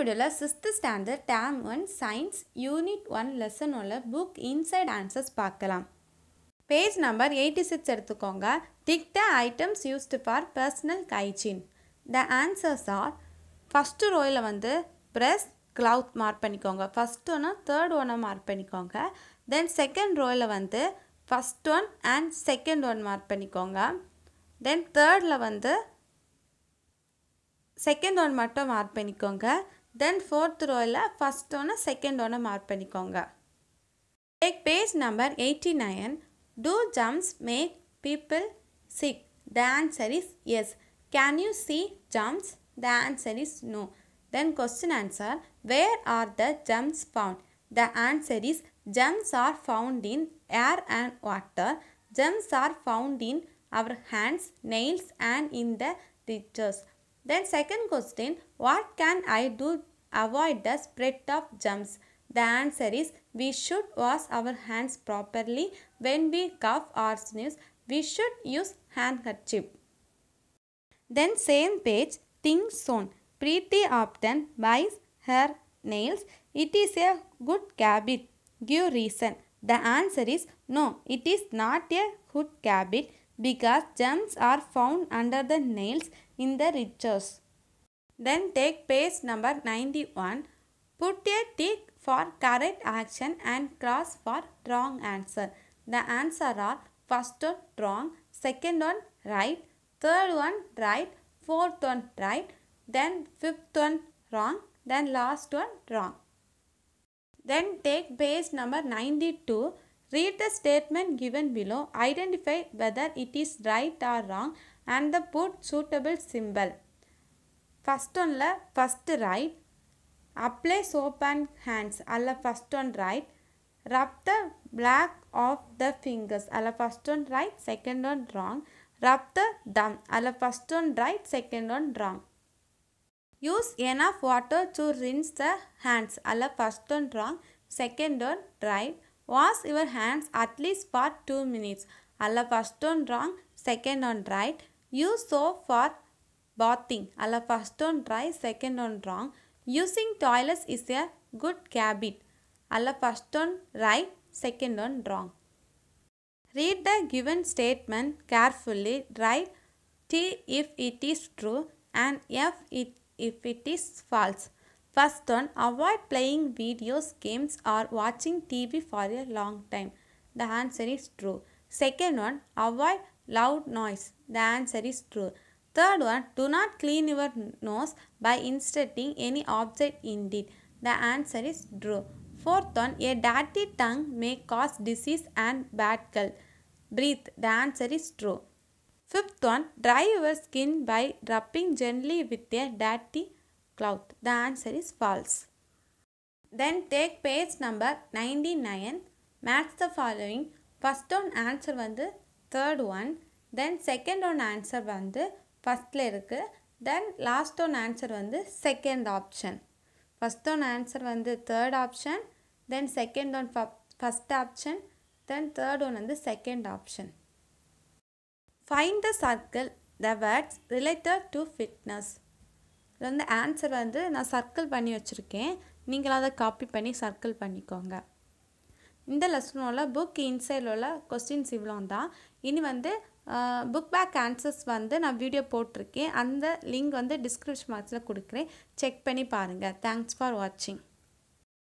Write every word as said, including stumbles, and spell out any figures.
வீடியோல sixth standard term ஒன்று science unit ஒன்று லெசன் உள்ள புக் இன்சைட் ஆன்சர்ஸ் பார்க்கலாம். பேஜ் நம்பர் எண்பத்தி ஆறு எடுத்துக்கோங்க. Tick the items used for personal hygiene. The answers are first row ல வந்து breast cloth mark பண்ணிக்கோங்க. First one third one mark பண்ணிக்கோங்க. Then second row ல வந்து first one and second one mark பண்ணிக்கோங்க. Then third ல வந்து second one மட்டும் mark பண்ணிக்கோங்க. Then fourth row ல first one second one mark பண்ணிக்கோங்க. Take page number eighty-nine. Do jumps make people sick? The answer is yes. Can you see jumps? The answer is no. Then question answer, where are the jumps found? The answer is jumps are found in air and water. Jumps are found in our hands, nails and in the ditches. Then second question, what can I do to avoid the spread of jumps? The answer is we should wash our hands properly when we cough or sneeze. We should use handkerchief. Then same page, things sewn. Preeti often buys her nails. It is a good habit. Give reason. The answer is no, it is not a good habit because germs are found under the nails in the ridges. Then take page number ninety-one. Put a tick for correct action and cross for wrong answer. The answer are first one wrong, second one right, third one right, fourth one right, then fifth one wrong, then last one wrong. Then take page number ninety-two. Read the statement given below. Identify whether it is right or wrong and the put suitable symbol. First one la first right. Apply soap and hands. Alla first one right. Rub the black of the fingers. Alla first one right. Second one wrong. Rub the thumb. Alla first one right. Second one wrong. Use enough water to rinse the hands. Alla first one wrong. Second one right. Wash your hands at least for two minutes. Alla first one wrong. Second one right. Use soap for bathing. Alla first one right. Second one wrong. Using toilets is a good habit. Alla first one right, second one wrong. Read the given statement carefully. Write T if it is true and F it if it is false. First one, avoid playing videos, games or watching T V for a long time. The answer is true. Second one, avoid loud noise. The answer is true. Third one, do not clean your nose by inserting any object in it. The answer is true. Fourth one, a dirty tongue may cause disease and bad cold. Breathe. The answer is true. Fifth one, dry your skin by rubbing gently with a dirty cloth. The answer is false. Then take page number ninety-nine. Match the following. First one answer vandu third one. Then second one answer vandu first la irukku, then last one answer vandu second option. First one answer vandu third option, then second one first option, then third one vandu second option. Find the circle the words related to fitness. இந்த answer வந்து நான் circle பண்ணி வச்சிருக்கேன், நீங்களும் அதை copy பண்ணி circle பண்ணிக்கோங்க. இந்த லெசனோட புக் இன்சைட்ல உள்ள கொஸ்டின்ஸ் இவ்வளோதான். இனி வந்து புக் பேக் ஆன்சர்ஸ் வந்து நான் வீடியோ போட்டிருக்கேன், அந்த லிங்க் வந்து டிஸ்கிரிப்ஷன் பாக்ஸில் கொடுக்குறேன், செக் பண்ணி பாருங்கள். தேங்க்ஸ் ஃபார் வாட்சிங்.